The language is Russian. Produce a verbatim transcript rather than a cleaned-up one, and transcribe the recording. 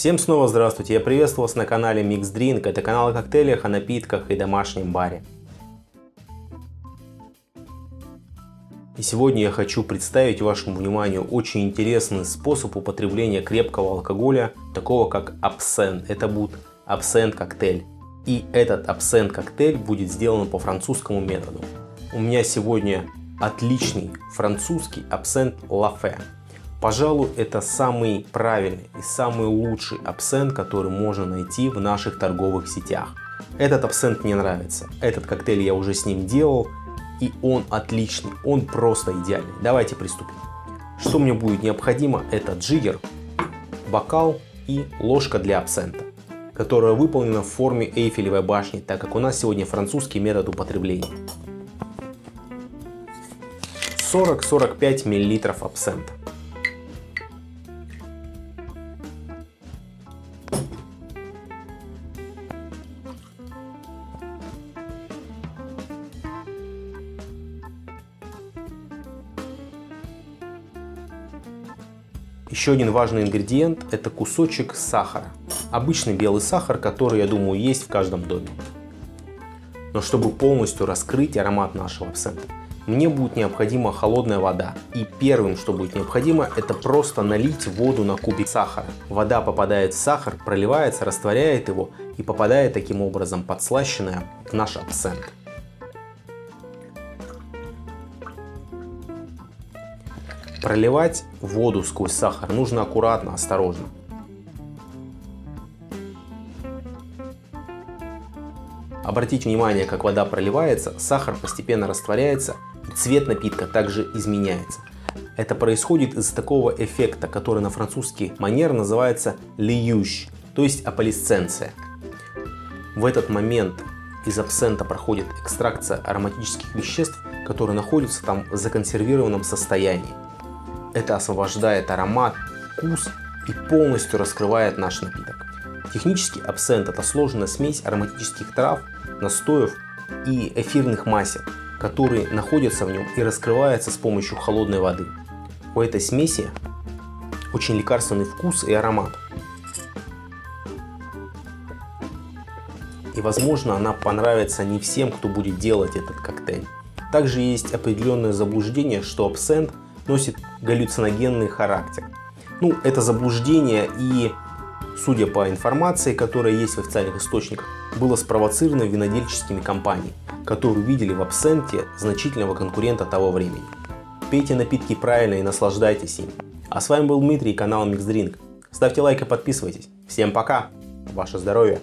Всем снова здравствуйте, я приветствую вас на канале Mix Drink, это канал о коктейлях, о напитках и домашнем баре. И сегодня я хочу представить вашему вниманию очень интересный способ употребления крепкого алкоголя, такого как абсент, это будет абсент-коктейль. И этот абсент-коктейль будет сделан по французскому методу. У меня сегодня отличный французский абсент Лафе. Пожалуй, это самый правильный и самый лучший абсент, который можно найти в наших торговых сетях. Этот абсент мне нравится. Этот коктейль я уже с ним делал, и он отличный, он просто идеальный. Давайте приступим. Что мне будет необходимо, это джиггер, бокал и ложка для абсента, которая выполнена в форме Эйфелевой башни, так как у нас сегодня французский метод употребления. сорок-сорок пять миллилитров абсента. Еще один важный ингредиент – это кусочек сахара. Обычный белый сахар, который, я думаю, есть в каждом доме. Но чтобы полностью раскрыть аромат нашего абсента, мне будет необходима холодная вода. И первым, что будет необходимо, это просто налить воду на кубик сахара. Вода попадает в сахар, проливается, растворяет его и попадает таким образом подслащенная в наш абсент. Проливать воду сквозь сахар нужно аккуратно, осторожно. Обратите внимание, как вода проливается, сахар постепенно растворяется, и цвет напитка также изменяется. Это происходит из-за такого эффекта, который на французский манер называется louche, то есть аполисценция. В этот момент из абсента проходит экстракция ароматических веществ, которые находятся там в законсервированном состоянии. Это освобождает аромат, вкус и полностью раскрывает наш напиток. Технически абсент – это сложная смесь ароматических трав, настоев и эфирных масел, которые находятся в нем и раскрываются с помощью холодной воды. У этой смеси очень лекарственный вкус и аромат. И, возможно, она понравится не всем, кто будет делать этот коктейль. Также есть определенное заблуждение, что абсент носит галлюциногенный характер. Ну, это заблуждение и, судя по информации, которая есть в официальных источниках, было спровоцировано винодельческими компаниями, которые увидели в абсенте значительного конкурента того времени. Пейте напитки правильно и наслаждайтесь им. А с вами был Дмитрий и канал Mix Drink. Ставьте лайк и подписывайтесь. Всем пока! Ваше здоровье!